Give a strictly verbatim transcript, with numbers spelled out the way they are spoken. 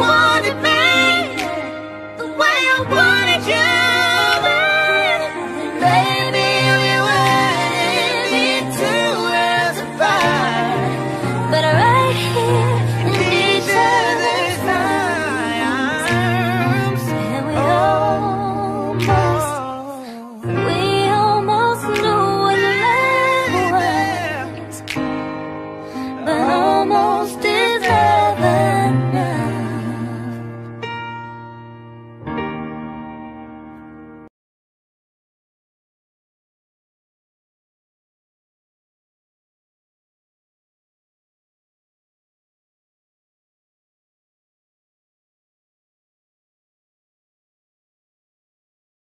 What?